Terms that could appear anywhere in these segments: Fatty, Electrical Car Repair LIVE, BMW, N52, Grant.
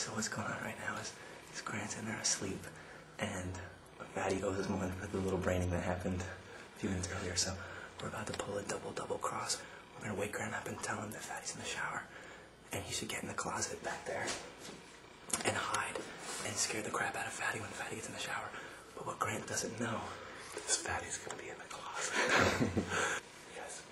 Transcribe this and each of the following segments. So what's going on right now is Grant's in there asleep, and Maddie goes this morning for the little braining that happened a few minutes earlier, so we're about to pull a double cross. We're going to wake Grant up and tell him that Fatty's in the shower, and he should get in the closet back there and hide and scare the crap out of Fatty when Fatty gets in the shower. But what Grant doesn't know is Fatty's going to be in the closet. Yes.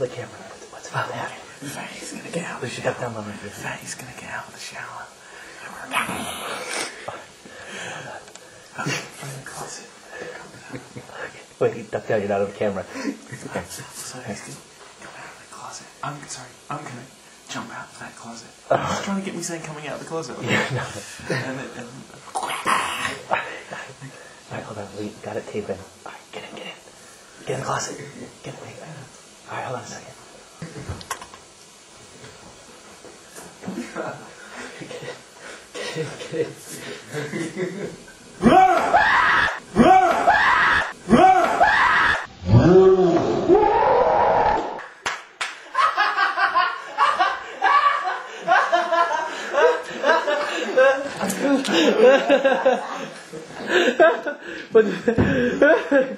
The camera. What's about that? Fatty's gonna get out of the shower. Fatty's gonna get out of the shower. Okay, I'm in the closet. Wait, he ducked out. You're not on the camera. Okay. So he's gonna come out of the closet. I'm sorry. I'm gonna jump out of that closet. He's trying to get me saying coming out of the closet. Okay? Yeah, no. And all right, hold on. We got it taped in. All right, get in, get in. Get in the closet. Get away. All right, hold on a second.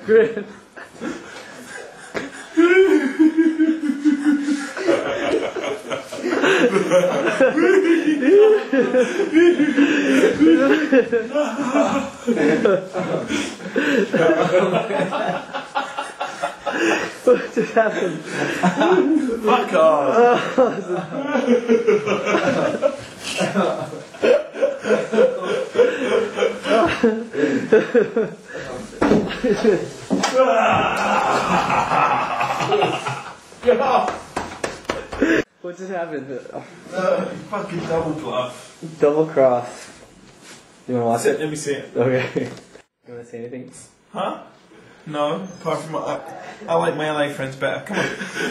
Grant. What just happened? Fuck off! What just happened? Fucking double bluff. Double cross. You wanna watch it? Let me see it. Okay. You wanna say anything? Huh? No, apart from I like my LA friends better. Come on.